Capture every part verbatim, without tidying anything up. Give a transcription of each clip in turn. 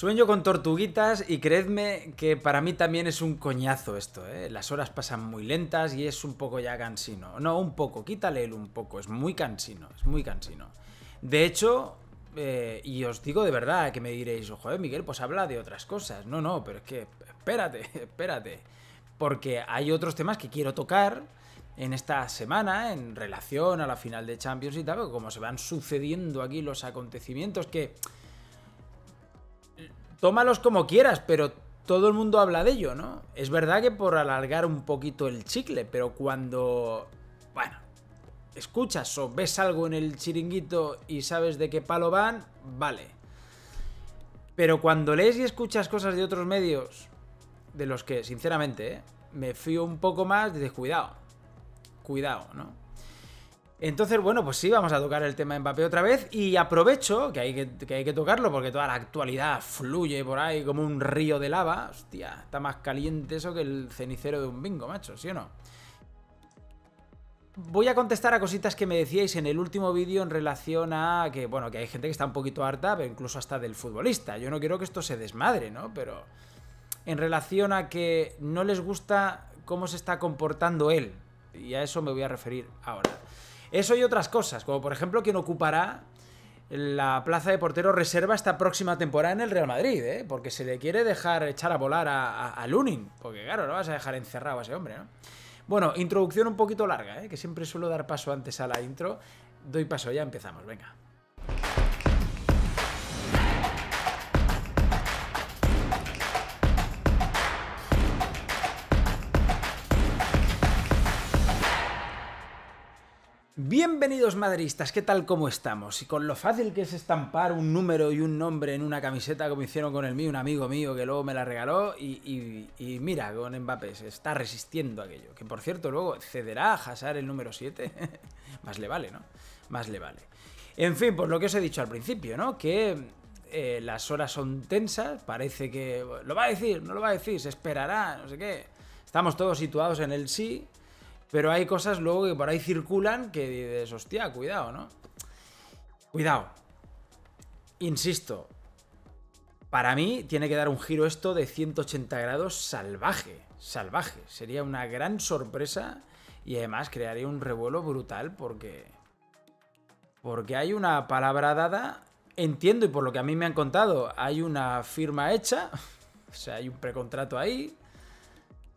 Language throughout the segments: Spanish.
Sueño con tortuguitas y creedme que para mí también es un coñazo esto, ¿eh? Las horas pasan muy lentas y es un poco ya cansino. No, un poco, quítale el un poco, es muy cansino, es muy cansino. De hecho, eh, y os digo de verdad que me diréis, joder, Miguel, pues habla de otras cosas. No, no, pero es que espérate, espérate. Porque hay otros temas que quiero tocar en esta semana, en relación a la final de Champions y tal, como se van sucediendo aquí los acontecimientos que... Tómalos como quieras, pero todo el mundo habla de ello, ¿no? Es verdad que por alargar un poquito el chicle, pero cuando... Bueno, escuchas o ves algo en el chiringuito y sabes de qué palo van, vale. Pero cuando lees y escuchas cosas de otros medios... de los que, sinceramente, ¿eh? me fío un poco más, dices, cuidado, cuidado, ¿no? Entonces, bueno, pues sí, vamos a tocar el tema de Mbappé otra vez y aprovecho que hay que, que hay que tocarlo porque toda la actualidad fluye por ahí como un río de lava. Hostia, está más caliente eso que el cenicero de un bingo, macho, ¿sí o no? Voy a contestar a cositas que me decíais en el último vídeo en relación a que, bueno, que hay gente que está un poquito harta, pero incluso hasta del futbolista. Yo no quiero que esto se desmadre, ¿no? Pero... en relación a que no les gusta cómo se está comportando él. Y a eso me voy a referir ahora. Eso y otras cosas, como por ejemplo quien ocupará la plaza de portero reserva esta próxima temporada en el Real Madrid, ¿eh? Porque se le quiere dejar echar a volar a, a, a Lunin, porque claro, no vas a dejar encerrado a ese hombre, ¿no? Bueno, introducción un poquito larga, ¿eh? Que siempre suelo dar paso antes a la intro. Doy paso, ya empezamos, venga. Bienvenidos madridistas, ¿qué tal cómo estamos? Y con lo fácil que es estampar un número y un nombre en una camiseta como hicieron con el mío, un amigo mío que luego me la regaló y, y, y mira, con Mbappé se está resistiendo aquello, que por cierto luego cederá a Hazard el número siete, más le vale, ¿no? Más le vale. En fin, pues lo que os he dicho al principio, ¿no? Que eh, las horas son tensas, parece que lo va a decir, no lo va a decir, se esperará, no sé qué. Estamos todos situados en el sí. Pero hay cosas luego que por ahí circulan que dices, hostia, cuidado, ¿no? Cuidado. Insisto, para mí tiene que dar un giro esto de ciento ochenta grados salvaje, salvaje. Sería una gran sorpresa y además crearía un revuelo brutal porque... porque hay una palabra dada, entiendo, y por lo que a mí me han contado, hay una firma hecha, o sea, hay un precontrato ahí...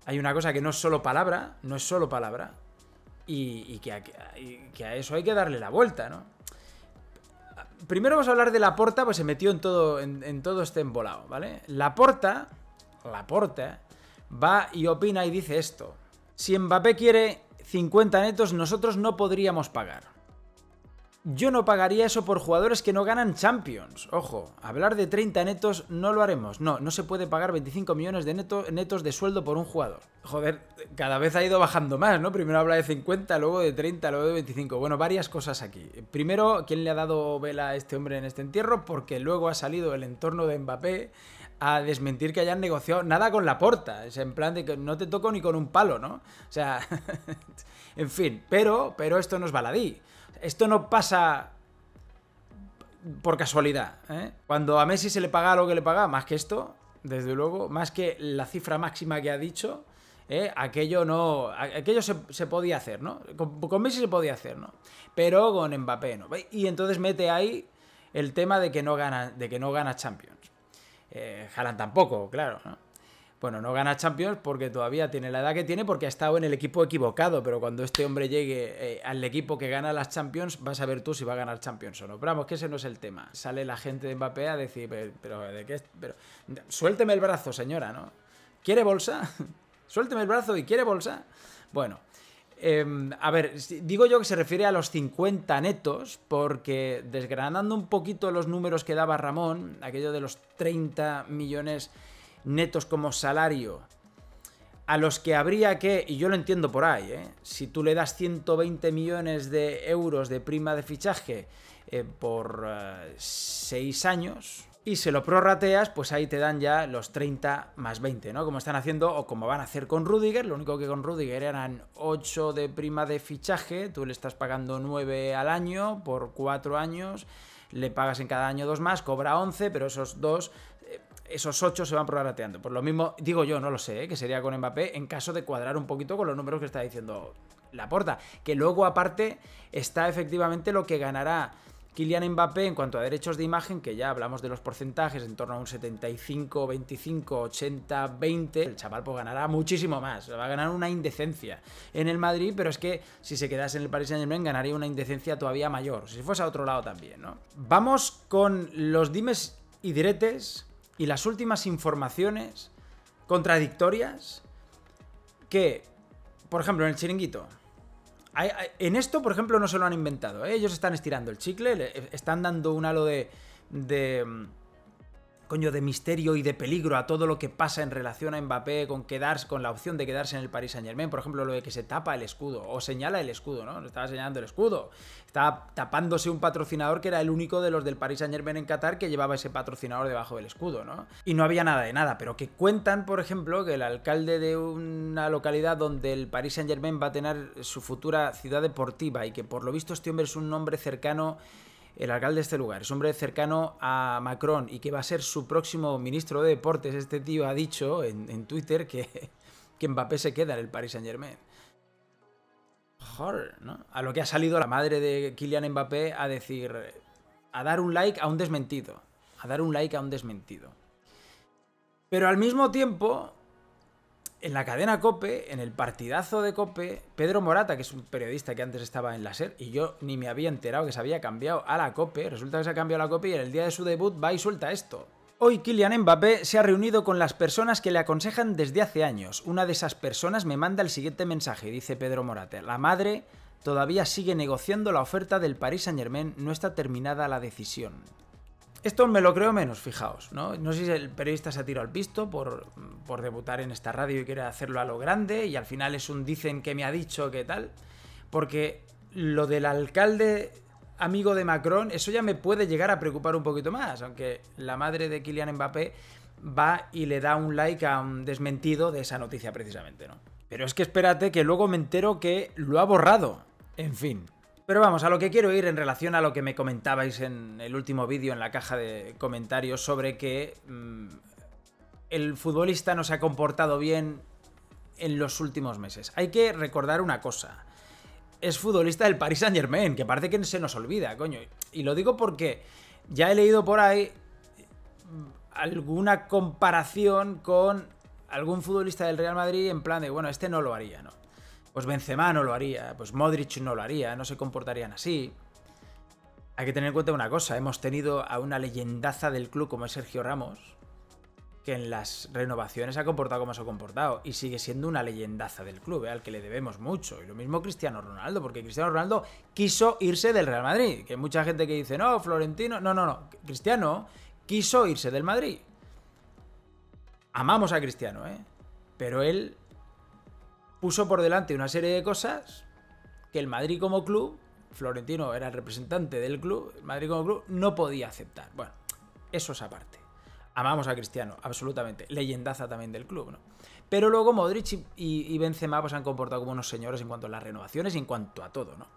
Hay una cosa que no es solo palabra, no es solo palabra, y, y, que a, y que a eso hay que darle la vuelta, ¿no? Primero vamos a hablar de Laporta, pues se metió en todo, en, en todo este embolado, ¿vale? Laporta, Laporta, va y opina y dice esto. Si Mbappé quiere cincuenta netos, nosotros no podríamos pagar. Yo no pagaría eso por jugadores que no ganan Champions. Ojo, hablar de treinta netos no lo haremos. No, no se puede pagar veinticinco millones de neto, netos de sueldo por un jugador. Joder, cada vez ha ido bajando más, ¿no? Primero habla de cincuenta, luego de treinta, luego de veinticinco. Bueno, varias cosas aquí. Primero, ¿quién le ha dado vela a este hombre en este entierro? Porque luego ha salido el entorno de Mbappé a desmentir que hayan negociado nada con Laporta. Es en plan de que no te toco ni con un palo, ¿no? O sea, en fin. Pero, pero esto no es baladí. Esto no pasa por casualidad, ¿eh? Cuando a Messi se le paga lo que le paga, más que esto, desde luego, más que la cifra máxima que ha dicho, ¿eh? aquello no, aquello se, se podía hacer, ¿no? Con, con Messi se podía hacer, ¿no? Pero con Mbappé no. Y entonces mete ahí el tema de que no gana, de que no gana Champions. Eh, Haaland tampoco, claro, ¿no? Bueno, no gana Champions porque todavía tiene la edad que tiene porque ha estado en el equipo equivocado, pero cuando este hombre llegue eh, al equipo que gana las Champions, vas a ver tú si va a ganar Champions o no. Pero vamos, que ese no es el tema. Sale la gente de Mbappé a decir, pero, pero ¿de qué? Pero, suélteme el brazo, señora, ¿no? ¿Quiere bolsa? Suélteme el brazo y ¿quiere bolsa? Bueno, eh, a ver, digo yo que se refiere a los cincuenta netos porque desgranando un poquito los números que daba Ramón, aquello de los treinta millones... netos como salario a los que habría que, y yo lo entiendo por ahí, ¿eh? Si tú le das ciento veinte millones de euros de prima de fichaje eh, por seis años y se lo prorrateas, pues ahí te dan ya los treinta más veinte, ¿no? Como están haciendo o como van a hacer con Rüdiger. Lo único que con Rüdiger eran ocho de prima de fichaje, tú le estás pagando nueve al año por cuatro años, le pagas en cada año dos más, cobra once, pero esos dos... esos ocho se van prorrateando. Por lo mismo, digo yo, no lo sé, ¿eh? Que sería con Mbappé en caso de cuadrar un poquito con los números que está diciendo Laporta. Que luego, aparte, está efectivamente lo que ganará Kylian Mbappé en cuanto a derechos de imagen, que ya hablamos de los porcentajes, en torno a un setenta y cinco, veinticinco, ochenta, veinte. El chaval pues ganará muchísimo más, va a ganar una indecencia en el Madrid, pero es que si se quedase en el Paris Saint-Germain ganaría una indecencia todavía mayor, si fuese a otro lado también, ¿no? Vamos con los dimes y diretes y las últimas informaciones contradictorias que, por ejemplo, en el chiringuito. En esto, por ejemplo, no se lo han inventado, ¿eh? Ellos están estirando el chicle, están dando un halo de, de... coño, de misterio y de peligro a todo lo que pasa en relación a Mbappé con quedarse, con la opción de quedarse en el Paris Saint-Germain. Por ejemplo, lo de que se tapa el escudo o señala el escudo, ¿no? No estaba señalando el escudo, estaba tapándose un patrocinador que era el único de los del Paris Saint-Germain en Qatar que llevaba ese patrocinador debajo del escudo, ¿no? Y no había nada de nada, pero que cuentan, por ejemplo, que el alcalde de una localidad donde el Paris Saint-Germain va a tener su futura ciudad deportiva y que por lo visto este hombre es un hombre cercano... El alcalde de este lugar es hombre cercano a Macron y que va a ser su próximo ministro de deportes. Este tío ha dicho en, en Twitter que, que Mbappé se queda en el Paris Saint-Germain. Joder, ¿no? A lo que ha salido la madre de Kylian Mbappé a decir, a dar un like a un desmentido. A dar un like a un desmentido. Pero al mismo tiempo, en la cadena Cope, en el partidazo de Cope, Pedro Morata, que es un periodista que antes estaba en la S E R, y yo ni me había enterado que se había cambiado a la Cope, resulta que se ha cambiado a la Cope y en el día de su debut va y suelta esto. Hoy Kylian Mbappé se ha reunido con las personas que le aconsejan desde hace años. Una de esas personas me manda el siguiente mensaje, dice Pedro Morata. La madre todavía sigue negociando la oferta del Paris Saint-Germain, no está terminada la decisión. Esto me lo creo menos, fijaos, ¿no? No sé si el periodista se ha tirado al pisto por, por debutar en esta radio y quiere hacerlo a lo grande y al final es un dicen que me ha dicho que tal, porque lo del alcalde amigo de Macron, eso ya me puede llegar a preocupar un poquito más, aunque la madre de Kylian Mbappé va y le da un like a un desmentido de esa noticia precisamente, ¿no? Pero es que espérate que luego me entero que lo ha borrado, en fin... Pero vamos, a lo que quiero ir en relación a lo que me comentabais en el último vídeo en la caja de comentarios sobre que mmm, el futbolista no se ha comportado bien en los últimos meses. Hay que recordar una cosa. Es futbolista del Paris Saint-Germain, que parece que se nos olvida, coño. Y lo digo porque ya he leído por ahí alguna comparación con algún futbolista del Real Madrid en plan de, bueno, este no lo haría, ¿no? Pues Benzema no lo haría, pues Modric no lo haría, no se comportarían así. Hay que tener en cuenta una cosa, hemos tenido a una leyendaza del club como es Sergio Ramos, que en las renovaciones ha comportado como se ha comportado y sigue siendo una leyendaza del club, ¿eh? Al que le debemos mucho. Y lo mismo Cristiano Ronaldo, porque Cristiano Ronaldo quiso irse del Real Madrid. Que hay mucha gente que dice, no, Florentino... No, no, no, Cristiano quiso irse del Madrid. Amamos a Cristiano, ¿eh? Pero él... puso por delante una serie de cosas que el Madrid como club, Florentino era el representante del club, el Madrid como club no podía aceptar. Bueno, eso es aparte. Amamos a Cristiano, absolutamente. Leyendaza también del club, ¿no? Pero luego Modric y, y Benzema pues, han comportado como unos señores en cuanto a las renovaciones y en cuanto a todo, ¿no?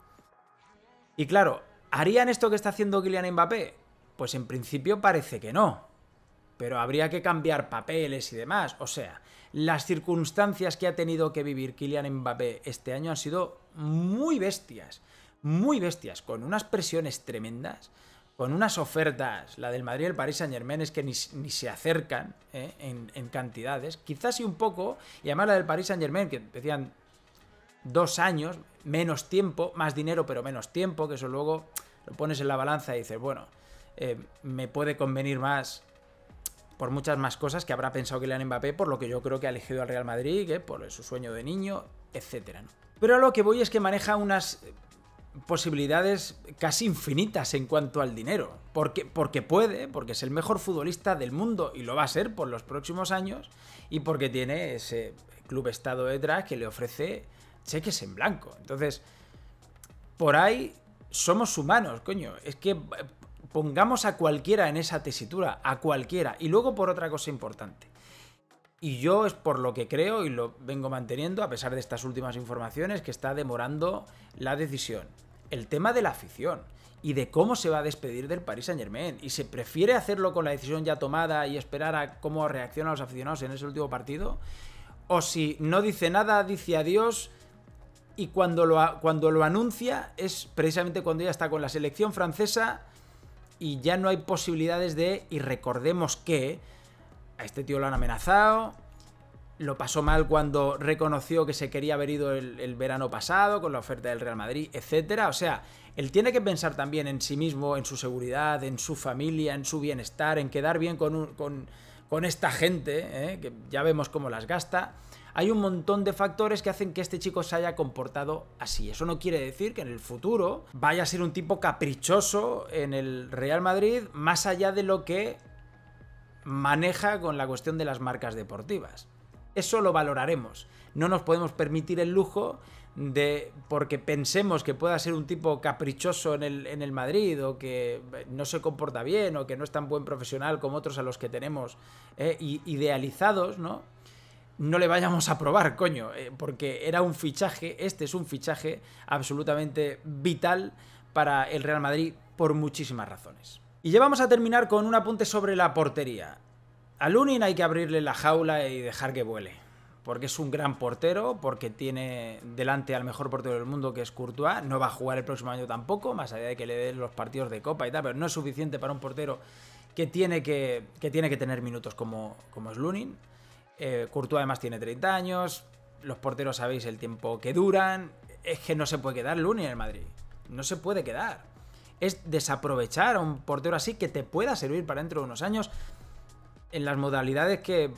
Y claro, ¿harían esto que está haciendo Kylian Mbappé? Pues en principio parece que no. Pero habría que cambiar papeles y demás. O sea, las circunstancias que ha tenido que vivir Kylian Mbappé este año han sido muy bestias. Muy bestias, con unas presiones tremendas, con unas ofertas. La del Madrid y el Paris Saint-Germain es que ni, ni se acercan ¿eh? en, en cantidades. Quizás sí un poco. Y además la del Paris Saint-Germain, que decían dos años, menos tiempo, más dinero pero menos tiempo, que eso luego lo pones en la balanza y dices, bueno, eh, me puede convenir más... por muchas más cosas que habrá pensado Kylian Mbappé, por lo que yo creo que ha elegido al Real Madrid, ¿eh? Por su sueño de niño, etcétera, ¿no? Pero a lo que voy es que maneja unas posibilidades casi infinitas en cuanto al dinero. Porque, porque puede, porque es el mejor futbolista del mundo y lo va a ser por los próximos años y porque tiene ese club estado detrás que le ofrece cheques en blanco. Entonces, por ahí somos humanos, coño. Es que... pongamos a cualquiera en esa tesitura, a cualquiera. Y luego por otra cosa importante. Y yo es por lo que creo y lo vengo manteniendo, a pesar de estas últimas informaciones, que está demorando la decisión. El tema de la afición. y de cómo se va a despedir del Paris Saint-Germain. Y se prefiere hacerlo con la decisión ya tomada y esperar a cómo reaccionan los aficionados en ese último partido, o si no dice nada, dice adiós, y cuando lo, cuando lo anuncia es precisamente cuando ya está con la selección francesa y ya no hay posibilidades de... Y recordemos que a este tío lo han amenazado, lo pasó mal cuando reconoció que se quería haber ido el, el verano pasado con la oferta del Real Madrid, etcétera. O sea, él tiene que pensar también en sí mismo, en su seguridad, en su familia, en su bienestar, en quedar bien con, un, con, con esta gente, ¿eh? Que ya vemos cómo las gasta. Hay un montón de factores que hacen que este chico se haya comportado así. Eso no quiere decir que en el futuro vaya a ser un tipo caprichoso en el Real Madrid, más allá de lo que maneja con la cuestión de las marcas deportivas. Eso lo valoraremos. No nos podemos permitir el lujo de, porque pensemos que pueda ser un tipo caprichoso en el, en el Madrid, o que no se comporta bien, o que no es tan buen profesional como otros a los que tenemos eh, idealizados, ¿no? No le vayamos a probar, coño, eh, porque era un fichaje, este es un fichaje absolutamente vital para el Real Madrid por muchísimas razones. Y ya vamos a terminar con un apunte sobre la portería. A Lunin hay que abrirle la jaula y dejar que vuele, porque es un gran portero, porque tiene delante al mejor portero del mundo, que es Courtois. No va a jugar el próximo año tampoco, más allá de que le den los partidos de Copa y tal, pero no es suficiente para un portero que tiene que, que, tiene que tener minutos como, como es Lunin. Eh, Courtois además tiene treinta años, los porteros sabéis el tiempo que duran. Es que no se puede quedar Lunin en el Madrid, no se puede quedar. Es desaprovechar a un portero así que te pueda servir para dentro de unos años, en las modalidades que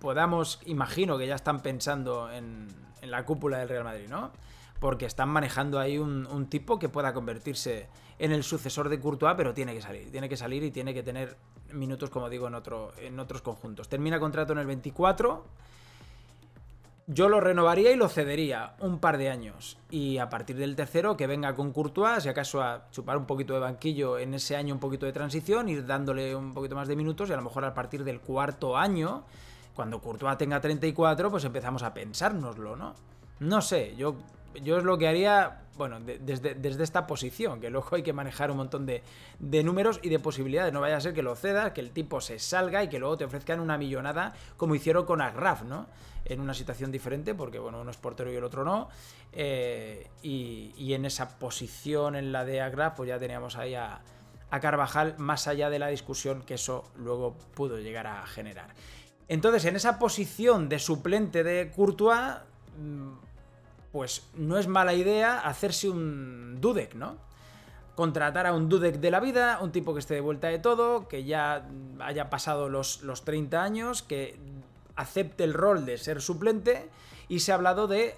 podamos, imagino que ya están pensando en, en la cúpula del Real Madrid, ¿no? Porque están manejando ahí un, un tipo que pueda convertirse en el sucesor de Courtois, pero tiene que salir, tiene que salir y tiene que tener minutos, como digo, en, otro, en otros conjuntos. Termina contrato en el veinticuatro, yo lo renovaría y lo cedería un par de años, y a partir del tercero que venga con Courtois, si acaso a chupar un poquito de banquillo en ese año, un poquito de transición, ir dándole un poquito más de minutos, y a lo mejor a partir del cuarto año, cuando Courtois tenga treinta y cuatro, pues empezamos a pensárnoslo, ¿no? No sé, yo, yo es lo que haría, bueno, de, desde, desde esta posición, que luego hay que manejar un montón de, de números y de posibilidades. No vaya a ser que lo cedas, que el tipo se salga y que luego te ofrezcan una millonada, como hicieron con Agraf, ¿no? En una situación diferente, porque bueno, uno es portero y el otro no, eh, y, y en esa posición, en la de Agraf, pues ya teníamos ahí a, a Carvajal, más allá de la discusión que eso luego pudo llegar a generar. Entonces, en esa posición de suplente de Courtois, pues no es mala idea hacerse un Dudek, ¿no? Contratar a un Dudek de la vida, un tipo que esté de vuelta de todo, que ya haya pasado los, los treinta años, que acepte el rol de ser suplente. Y se ha hablado de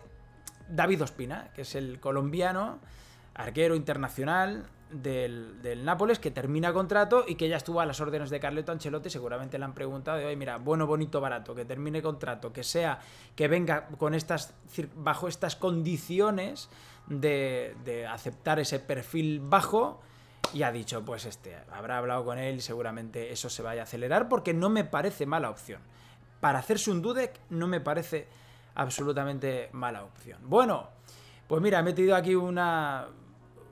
David Ospina, que es el colombiano, arquero internacional del, del Nápoles, que termina contrato y que ya estuvo a las órdenes de Carlo Ancelotti. Seguramente le han preguntado de hoy, mira, bueno, bonito, barato, que termine contrato, que sea, que venga con estas, bajo estas condiciones de, de aceptar ese perfil bajo. Y ha dicho, pues este, habrá hablado con él y seguramente eso se vaya a acelerar, porque no me parece mala opción. Para hacerse un Dudek no me parece absolutamente mala opción. Bueno, pues mira, he metido aquí una,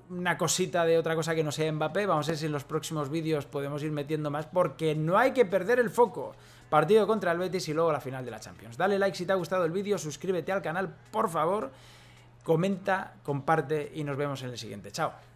una cosita de otra cosa que no sea Mbappé. Vamos a ver si en los próximos vídeos podemos ir metiendo más, porque no hay que perder el foco. Partido contra el Betis y luego la final de la Champions. Dale like si te ha gustado el vídeo, suscríbete al canal, por favor. Comenta, comparte y nos vemos en el siguiente. Chao.